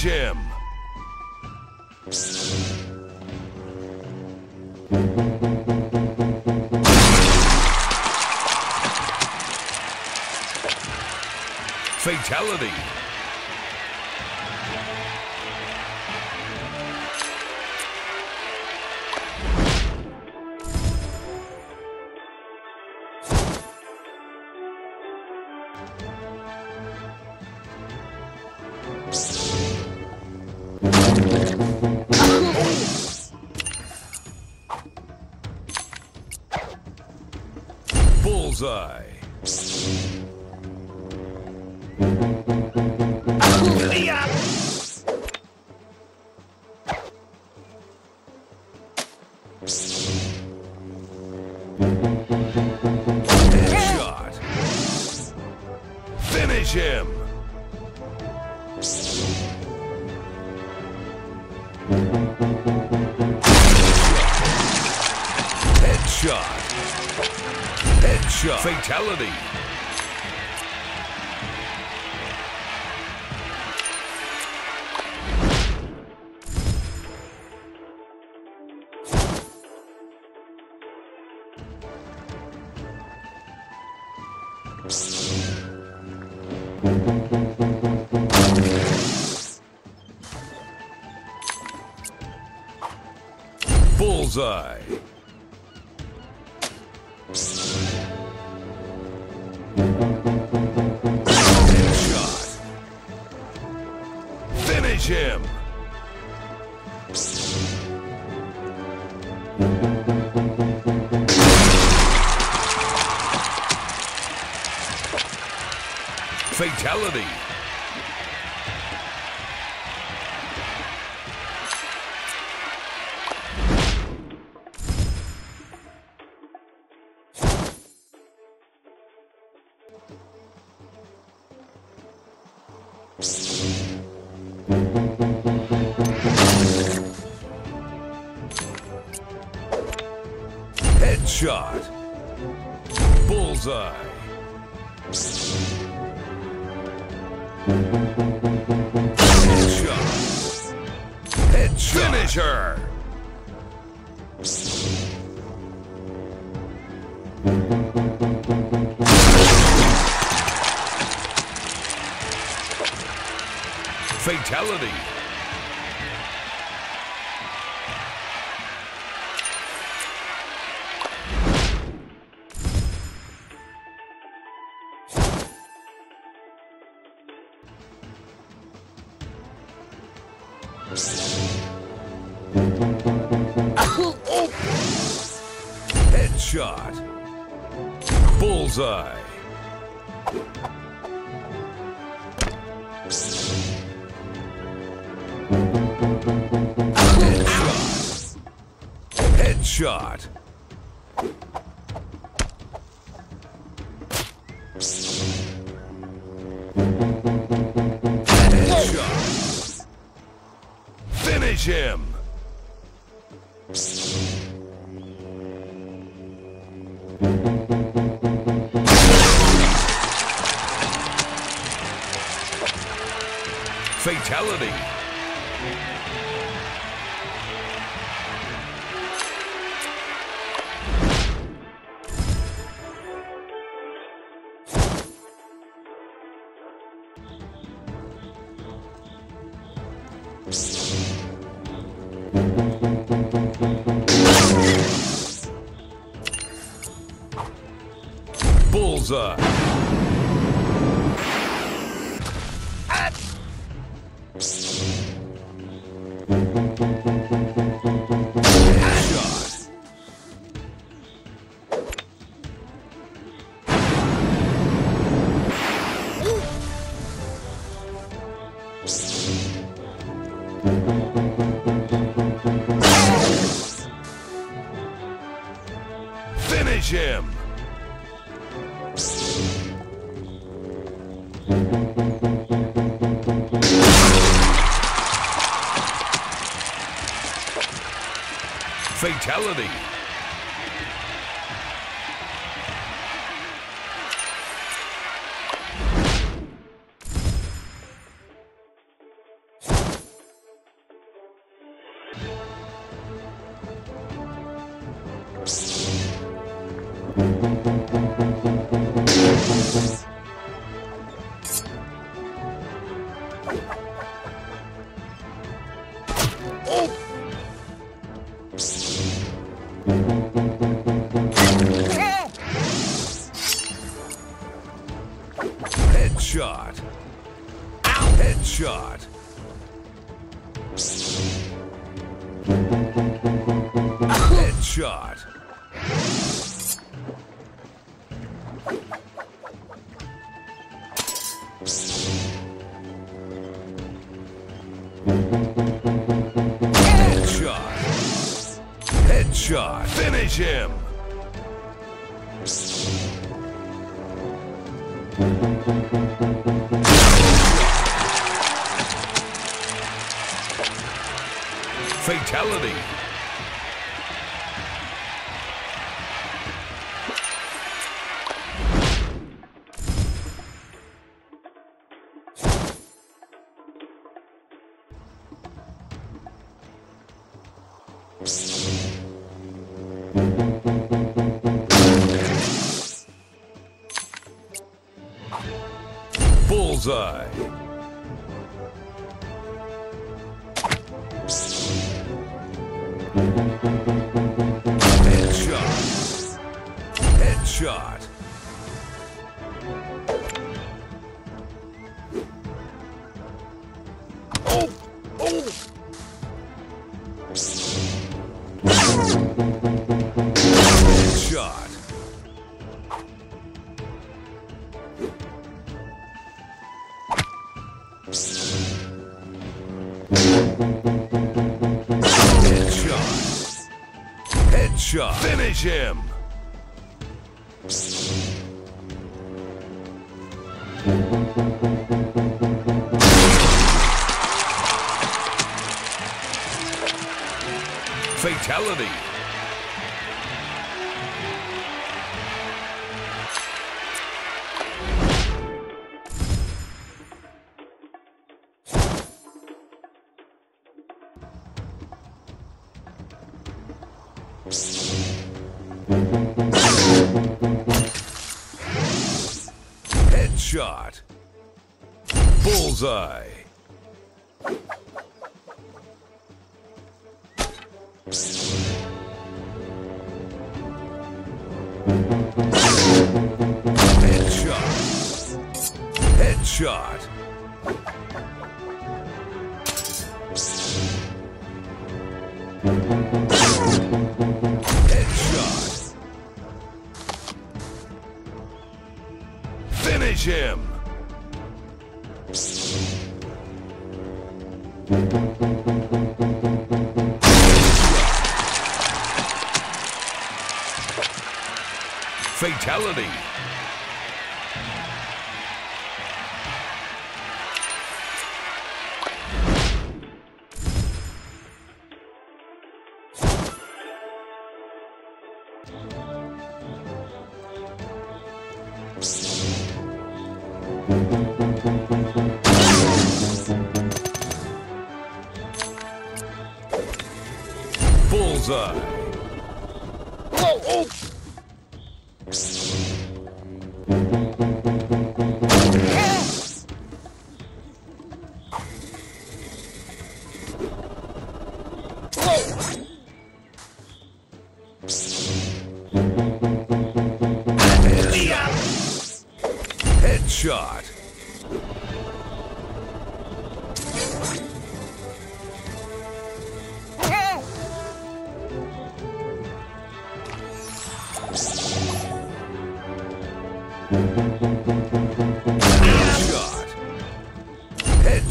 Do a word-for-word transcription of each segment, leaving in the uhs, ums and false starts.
Jim. Fatality. Bullseye. Shot. Finish him. Headshot. Headshot. Fatality. Bullseye. Headshot. Finish him. Fatality. Headshot. Bullseye. Headshot. Headshot. Finisher. Fatality. Headshot. Bullseye. Headshot. Headshot. Headshot. Finish him. Fatality. Bullseye. Finish him! Fatality! Headshot. Headshot. Headshot. Headshot. Headshot. Finish him. Fatality. Bullseye. Headshot. Headshot. Oh, oh. Headshot. Headshot. Headshot. Finish him. Fatality. Headshot. Bullseye. Headshot. Headshot. Headshot. Finish him. Fatality. Bullseye. Oh, oh. Yes. Oh. Headshot. Headshot.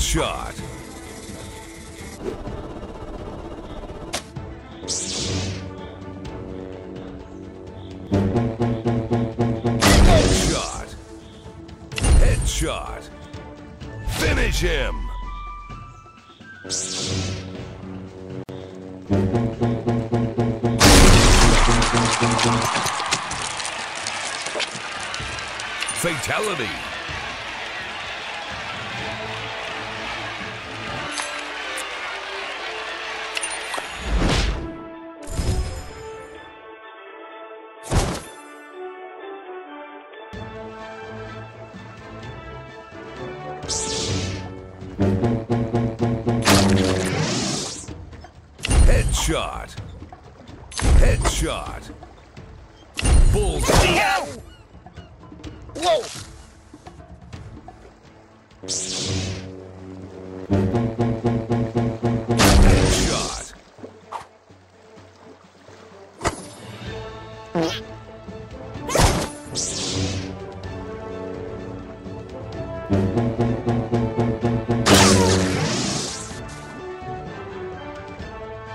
shot. Headshot. Headshot. Finish him. Fatality. Headshot. Headshot. Bullseye. Whoa. Headshot.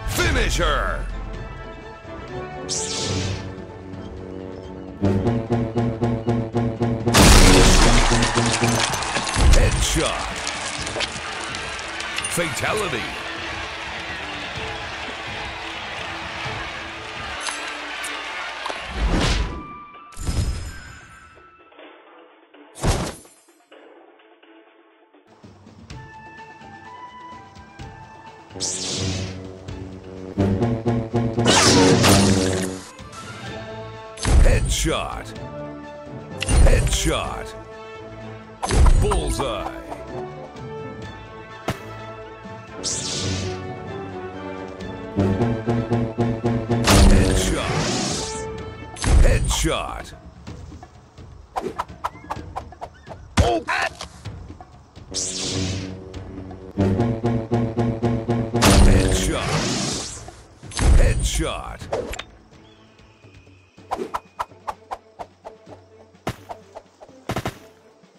Finish her. Headshot. Fatality. Headshot. Headshot. Bullseye. Headshot. Headshot. Oh. Headshot. Headshot.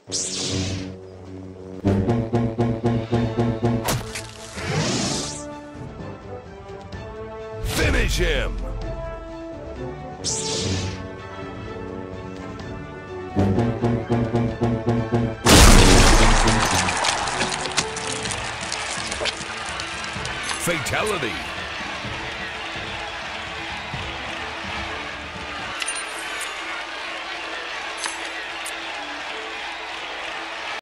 Finish him. Fatality.